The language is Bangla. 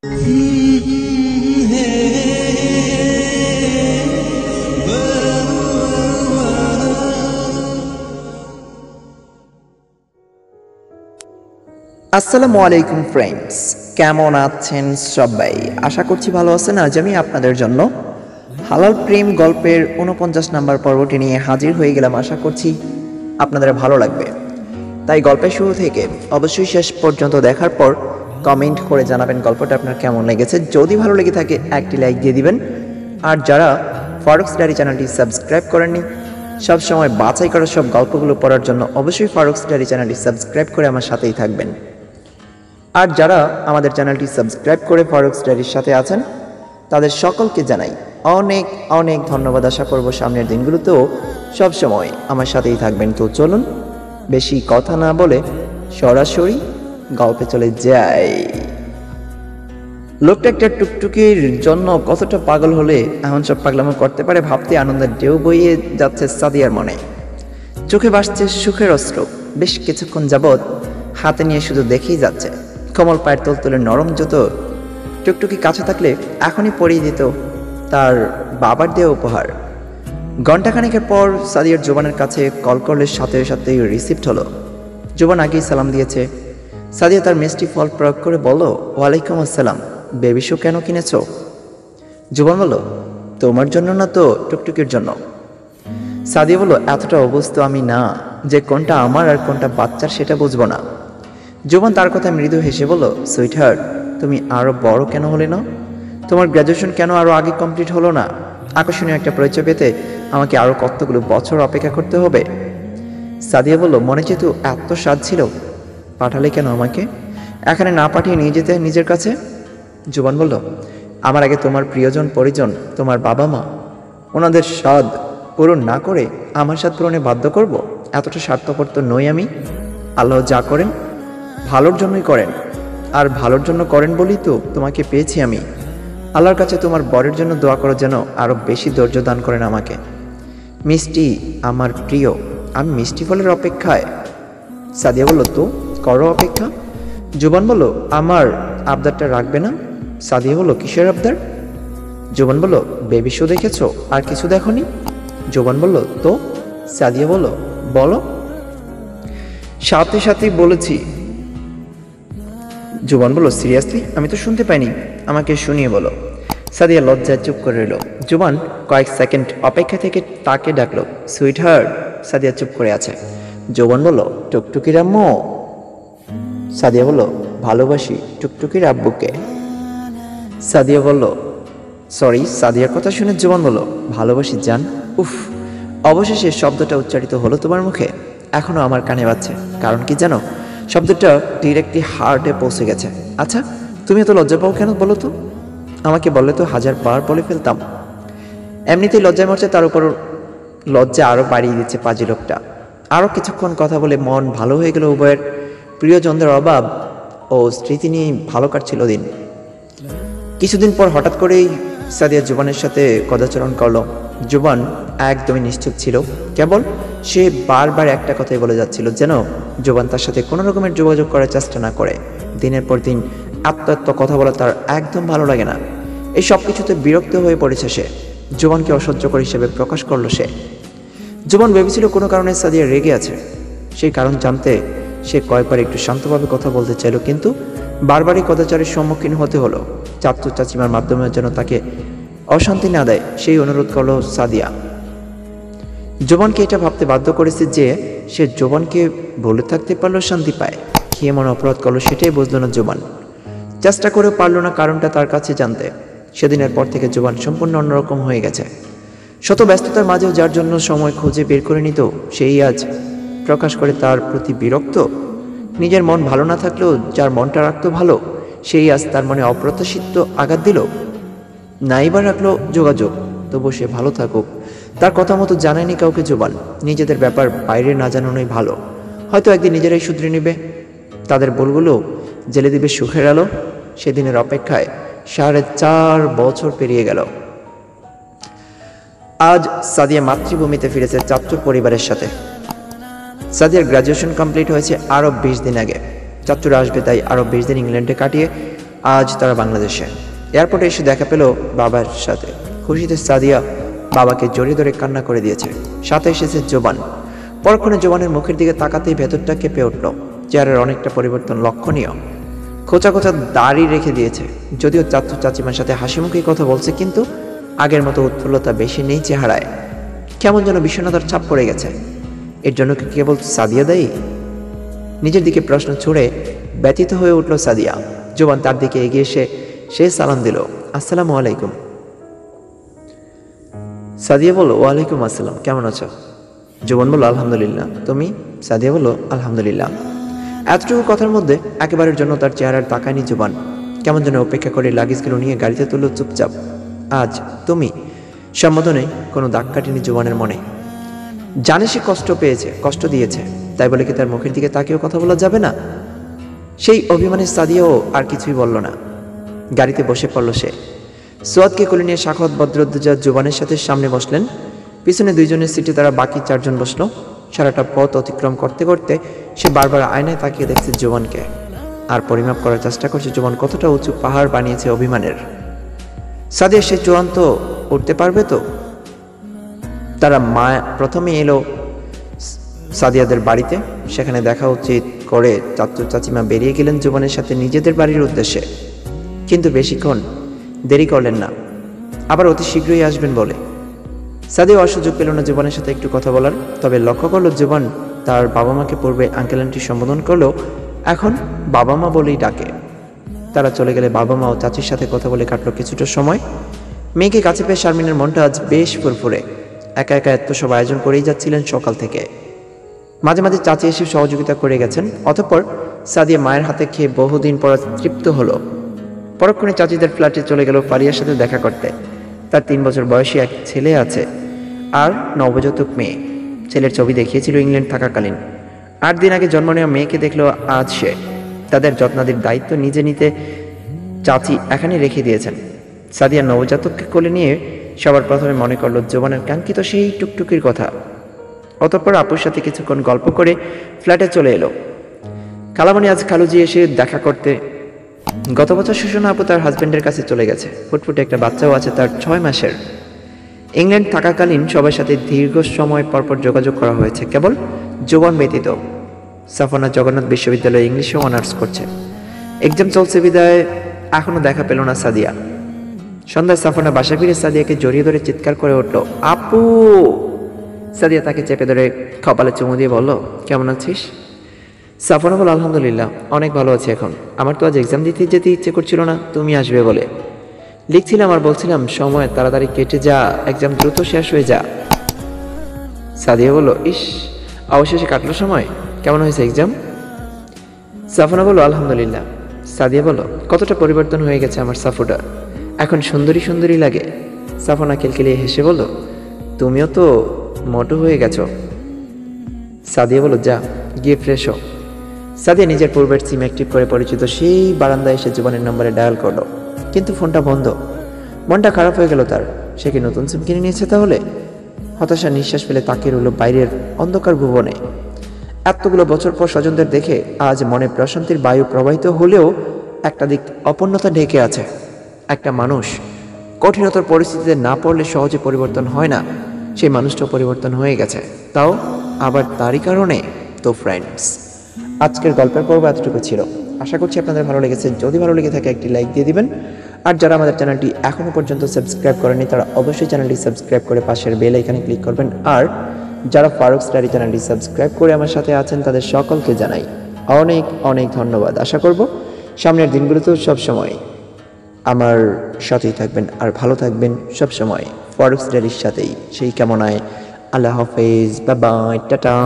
আসসালামু আলাইকুম फ्रेंड्स, কেমন আছেন সবাই? আশা করছি ভালো আছেন। আজ আমি আপনাদের জন্য হালাল প্রেম গল্পের ৪৯ নম্বর পর্বটি নিয়ে হাজির হয়ে গেলাম। আশা করছি আপনাদের ভালো লাগবে। তাই গল্পের শুরু থেকে অবশ্যই শেষ পর্যন্ত দেখার পর কমেন্ট করে জানাবেন গল্পটা আপনার কেমন লেগেছে। যদি ভালো লেগে থাকে একটি লাইক দিয়ে দিবেন। আর যারা ফারুকস ডায়েরি চ্যানেলটি সাবস্ক্রাইব করেননি, সবসময় বাছাই করা সব গল্পগুলো পড়ার জন্য অবশ্যই ফারুকস ডায়েরি চ্যানেলটি সাবস্ক্রাইব করে আমার সাথেই থাকবেন। আর যারা আমাদের চ্যানেলটি সাবস্ক্রাইব করে ফারুকস ডায়েরির সাথে আছেন তাদের সকলকে জানাই অনেক অনেক ধন্যবাদ। আশা করব সামনের দিনগুলোতেও সবসময় আমার সাথেই থাকবেন। তো চলুন বেশি কথা না বলে সরাসরি গল্পে চলে যাই। লোকটা একটা টুকটুকির জন্য কতটা পাগল হলে এমন সব পাগলামো করতে পারে ভাবতে আনন্দের ঢেউ বইয়ে যাচ্ছে সাদিয়ার মনে। চোখে ভাসছে সুখের অশ্রু। বেশ কিছুক্ষণ যাবৎ হাতে নিয়ে শুধু দেখেই যাচ্ছে। কোমল পায়ের তোলতলে নরম জুতো টুকটুকি কাছে থাকলে এখনই পরিয়ে দিত তার বাবার দেয়া উপহার। ঘণ্টাখানেকের পর সাদিয়ার জোবানের কাছে কল করলে সাথে সাথে রিসিভড হলো। জোবান আগেই সালাম দিয়েছে। সাদিয়া তার মিষ্টি ফল প্রয়োগ করে বলল, ওয়ালাইকুম আসসালাম বেবি, শু কেন কিনেছ? জোবান বলল, তোমার জন্য না তো টুকটুকির জন্য। সাদিয়া বলল, এতটা অবস্থ আমি না যে কোনটা আমার আর কোনটা বাচ্চার সেটা বুঝবো না। জোবান তার কথায় মৃদু হেসে বলল, সুইটহার্ট তুমি আরও বড় কেন হলে না? তোমার গ্র্যাজুয়েশন কেন আরও আগে কমপ্লিট হলো না? আকর্ষণীয় একটা পরিচয় পেতে আমাকে আরও কতগুলো বছর অপেক্ষা করতে হবে? সাদিয়া বলল, মনে যেহেতু এত স্বাদ ছিল পাঠালে কেন আমাকে? এখানে না পাঠিয়ে নিয়ে যেতে নিজের কাছে। জোবান বলল, আমার আগে তোমার প্রিয়জন পরিজন, তোমার বাবা মা, ওনাদের স্বাদ পূরণ না করে আমার স্বাদ পূরণে বাধ্য করব? এতটা স্বার্থপর তো নই আমি। আল্লাহ যা করেন ভালোর জন্যই করেন, আর ভালোর জন্য করেন বলি তো তোমাকে পেয়েছি আমি। আল্লাহর কাছে তোমার বরের জন্য দোয়া করো যেন আরও বেশি ধৈর্য দান করেন আমাকে। মিষ্টি আমার প্রিয়, আমি মিষ্টি ফলের অপেক্ষায়। সাদিয়া বলল, তো করো অপেক্ষা। জোবান বলল, আমার আবদারটা রাখবে না? সাদিয়া বলল, কিসের আবদার? জোবান বলল, বেবি শো দেখেছ আর কিছু দেখনি? জোবান বলল, তো? সাদিয়া বলল, বলো। সাথে সাথেই বলেছি। জোবান বলল, সিরিয়াসলি? আমি তো শুনতে পাইনি, আমাকে শুনিয়ে বলো। সাদিয়া লজ্জায় চুপ করে রইল। জোবান কয়েক সেকেন্ড অপেক্ষা থেকে তাকে ডাকলো, সুইটহার্ট। সাদিয়া চুপ করে আছে। জোবান বলল, টুকটুকির আম্মু? সাদিয়া বলল, ভালোবাসি টুকটুকির আব্বুকে। সাদিয়া বলল, সরি। সাদিয়ার কথা শুনে জোবান বলল, ভালোবাসি জান। উফ, অবশেষে শব্দটা উচ্চারিত হলো তোমার মুখে। এখনও আমার কানে বাজছে। কারণ কি জানো? শব্দটা ডিরেক্টলি হার্টে পৌঁছে গেছে। আচ্ছা, তুমি এত লজ্জা পাও কেন বলো তো? আমাকে বললে তো হাজার বার বলে ফেলতাম। এমনিতেই লজ্জায় মরছে, তার উপর লজ্জা আরও বাড়িয়ে দিচ্ছে পাজি লোকটা। আরও কিছুক্ষণ কথা বলে মন ভালো হয়ে গেল উভয়ের। প্রিয়জনদের অভাব ও স্মৃতি নিয়ে ভালো কাটছিল দিন। কিছুদিন পর হঠাৎ করেই সাদিয়া জোবানের সাথে কদাচরণ করলো। জোবান একদমই নিশ্চুপ ছিল। কেবল সে বারবার একটা কথাই বলে যাচ্ছিল যেন জোবান তার সাথে কোনো রকমের যোগাযোগ করার চেষ্টা না করে। দিনের পর দিন আত্মত্ব কথা বলা তার একদম ভালো লাগে না। এই সব কিছুতে বিরক্ত হয়ে পড়েছে সে। জোবানকে অসহ্যকর হিসেবে প্রকাশ করলো সে। জোবান ভেবেছিল কোনো কারণে সাদিয়া রেগে আছে। সেই কারণ জানতে সে কয়েকবার একটু শান্তভাবে কথা বলতে চাইল, কিন্তু বারবারই কদাচারের সম্মুখীন হতে হলো। চাচু চাচিমার মাধ্যমে যেন তাকে অশান্তি না দেয় সেই অনুরোধ করলো সাদিয়া। জোবানকে এটা ভাবতে বাধ্য করেছে যে সে জোবানকে বলে থাকতে পারলেও শান্তি পায়। কি এমন অপরাধ করলো সেটাই বুঝল না জোবান। চেষ্টা করেও পারল না কারণটা তার কাছে জানতে। সেদিনের পর থেকে জোবান সম্পূর্ণ অন্যরকম হয়ে গেছে। শত ব্যস্ততার মাঝেও যার জন্য সময় খুঁজে বের করে নিত সেই আজ প্রকাশ করে তার প্রতি বিরক্ত। নিজের মন ভালো না থাকলেও যার মনটা রাখতো ভালো সেই আজ তার মনে অপ্রত্যাশিত আঘাত দিল। নাইবার রাখলো যোগাযোগ, তবু সে ভালো থাকুক তার কথা মতো জানায়নি কাউকে জোবান। নিজেদের ব্যাপার বাইরে না জানানোই ভালো। হয়তো একদিন নিজেরাই শুধরে নেবে, তাদের ভুলগুলো জেলে দিবে সুখের আলো। সেদিনের অপেক্ষায় ৪.৫ বছর পেরিয়ে গেল। আজ সাদিয়া মাতৃভূমিতে ফিরেছে চাচুর পরিবারের সাথে। সাদিয়ার গ্র্যাজুয়েশন কমপ্লিট হয়েছে আরও ২০ দিন আগে। চাচুরা আসবে, তাই আরও ২০ দিন ইংল্যান্ডে কাটিয়ে आज तारा बांग्लादेशे एयरपोर्टे एसे देखा पेल बाबार साथे। खुशिते सादिया बाबाके जड़िये धरे कान्ना करे दियेछे। साथे एसेछे जोबान। परक्षणे जोबानेर मुखेर दिके ताकातेई भेतरटा केंपे उठलो। चेहरार अनेकटा परिवर्तन लक्षणीय। खोचा खोचा दाड़ी रेखे दियेछे। जदिओ चाचू चाचीमार साथे हासि मुखेई कथा बोलछे किन्तु आगेर मतो उत्फुल्लता बेशी नेई चेहराय। केमन जेन विषण्णतार छाप पड़े गेछे। एर जोन्नो कि केवल सादिया दायी? निजेर दिके प्रश्न छुड़े व्यतीत हये उठलो सादिया। जोबान तार दिके एगिये एसे से सालाम दिल, अस्सलामु आलैकुम। सादिया बोलो, वालेकुम अस्सलाम, केमन आছো? जोबान बोलो, আলহামদুলিল্লাহ। তুমি? সাদিয়া বলো, আলহামদুলিল্লাহ। এতটুকু কথার মধ্যে একেবারের জন্য তার চেহারার তাকায়নি জোবান। কেমন যেন অপেক্ষা করে লাগেজগুলো নিয়ে গাড়িতে তুললো চুপচাপ। আজ তুমি সম্বোধনে কোনো দাগ কাটেনি জোবানের মনে। জানে সে কষ্ট পেয়েছে, কষ্ট দিয়েছে, তাই বলে কি তার মুখের দিকে তাকিয়েও কথা বলা যাবে না? সেই অভিমানে সাদিয়াও আর কিছুই বলল না। গাড়িতে বসে পড়ল সে। সোয়াদকে কোলে নিয়ে সাখাওয়াত বদরুদ্দোজা জোবানের সাথে সামনে বসলেন। পিছনে দুইজনের সিটে তারা বাকি চারজন বসলো। সারাটা পথ অতিক্রম করতে করতে সে বারবার আয়নায় তাকিয়ে দেখছে জোবানকে, আর পরিমাপ করার চেষ্টা করছে জোবান কতটা উঁচু পাহাড় বানিয়েছে অভিমানের। সাদিয়া সে চূড়ান্ত উঠতে পারবে তো? তারা মা প্রথমে এলো সাদিয়াদের বাড়িতে। সেখানে দেখা উচিত করে চাচু চাচিমা বেরিয়ে গেলেন জোবানের সাথে নিজেদের বাড়ির উদ্দেশ্যে। কিন্তু বেশিক্ষণ দেরি করলেন না, আবার অতি শীঘ্রই আসবেন বলে। সাদিয়া অসুযোগ পেল না জোবানের সাথে একটু কথা বলার। তবে লক্ষ্য করলো জোবান তার বাবা মাকে পূর্বে আঙ্কেল আন্টি সম্বোধন করলো, এখন বাবা মা বলেই ডাকে। তারা চলে গেলে বাবা মা ও চাচির সাথে কথা বলে কাটলো কিছুটা সময়। মেয়েকে কাছে পেয়ে শারমিনের মনটা আজ বেশ ফুরফুরে। একা একা এত সব আয়োজন করেই যাচ্ছিলেন সকাল থেকে। মাঝে মাঝে চাচি এসে সহযোগিতা করে গেছেন। অতঃপর সাদিয়া মায়ের হাতে খেয়ে বহুদিন পর তৃপ্ত হলো। পরক্ষণে চাচিদের ফ্ল্যাটে চলে গেল ফারিয়ার সাথে দেখা করতে। তার 3 বছর বয়সী এক ছেলে আছে আর নবজাতক মেয়ে। ছেলের ছবি দেখিয়েছিল ইংল্যান্ড থাকাকালীন। 8 দিন আগে জন্ম নেওয়া মেয়েকে দেখলো আজ সে। তাদের যত্নাদির দায়িত্ব নিজে নিতে চাচি এখানে রেখে দিয়েছেন। সাদিয়া নবজাতককে কোলে নিয়ে সবার প্রথমে মনে করলো জোবানের কাঙ্ক্ষিত সেই টুকটুকির কথা। অতঃপর আপুর সাথে কিছুক্ষণ গল্প করে ফ্ল্যাটে চলে এলো। কালামণি আজ খালুজি এসে দেখা করতে। গত বছর সুষনা আপু তার হাজব্যান্ডের কাছে চলে গেছে। ফুটফুটে একটা বাচ্চাও আছে তার 6 মাসের। ইংল্যান্ড থাকাকালীন সবার সাথে দীর্ঘ সময় পরপর যোগাযোগ করা হয়েছে, কেবল জোবান ব্যতীত। সাফানা জগন্নাথ বিশ্ববিদ্যালয়ে ইংলিশে অনার্স করছে। এক্সাম চলছে বিদায় এখনও দেখা পেল না সাদিয়া। সন্ধ্যায় সাফানা বাসা ফিরে সাদিয়াকে জড়িয়ে ধরে চিৎকার করে উঠলো, আপু! সাদিয়া তাকে চেপে ধরে কপালে চুমু দিয়ে বলল, কেমন আছিস? সাফানা বলল, আলহামদুলিল্লাহ, অনেক ভালো আছি এখন। আমার তো আজ এক্সাম দিতে যেতে ইচ্ছে করছিল না তুমি আসবে বলে। লিখছিলাম আর বলছিলাম সময় তাড়াতাড়ি কেটে যা, এক্সাম দ্রুত শেষ হয়ে যা। সাদিয়া বলল, ইস, অবশেষে কাটলো সময়। কেমন হয়েছে এক্সাম? সাফানা বলল, আলহামদুলিল্লাহ। সাদিয়া বলল, কতটা পরিবর্তন হয়ে গেছে আমার সাফুটা, এখন সুন্দরী সুন্দরী লাগে। সাফানা কিলকিলিয়ে হেসে বলল, তুমিও তো মোটো হয়ে গেছো। সাদিয়া বলল, যা গিয়ে ফ্রেশ হও। সাদিয়া নিজের পূর্বের সিম অ্যাক্টিভ করে পরিচিত সেই বারান্দায় এসে জোবানের নম্বরে ডায়াল করলো, কিন্তু ফোনটা বন্ধ। মনটা খারাপ হয়ে গেল তার। সে কি নতুন সিম কিনে নিয়েছে তাহলে? হতাশা নিঃশ্বাস ফেলে তাকিয়ে রইল বাইরের অন্ধকার ভুবনে। এতগুলো বছর পর স্বজনদের দেখে আজ মনে প্রশান্তির বায়ু প্রবাহিত হলেও একটা দিক অপূর্ণতা ঢেকে আছে। একটা মানুষ কঠিনতর পরিস্থিতিতে না পড়লে সহজে পরিবর্তন হয় না, সেই মানুষটাও পরিবর্তন হয়ে গেছে, তাও আবার তারই কারণে। তো ফ্রেন্ডস, আজকের গল্পের পর্ব এতটুকু ছিল। আশা করছি আপনাদের ভালো লেগেছে। যদি ভালো লেগে থাকে একটি লাইক দিয়ে দিবেন। আর যারা আমাদের চ্যানেলটি এখনও পর্যন্ত সাবস্ক্রাইব করেনি তারা অবশ্যই চ্যানেলটি সাবস্ক্রাইব করে পাশের বেল আইকনে ক্লিক করবেন। আর যারা ফারুক স্টাডি চ্যানেলটি সাবস্ক্রাইব করে আমার সাথে আছেন তাদের সকলকে জানাই অনেক অনেক ধন্যবাদ। আশা করব সামনের দিনগুলোতেও সবসময় আমার সাথেই থাকবেন আর ভালো থাকবেন সবসময় ফারুক স্টাডির সাথেই। সেই কামনায় আল্লাহ হাফেজ, বাই বাই, টাটা।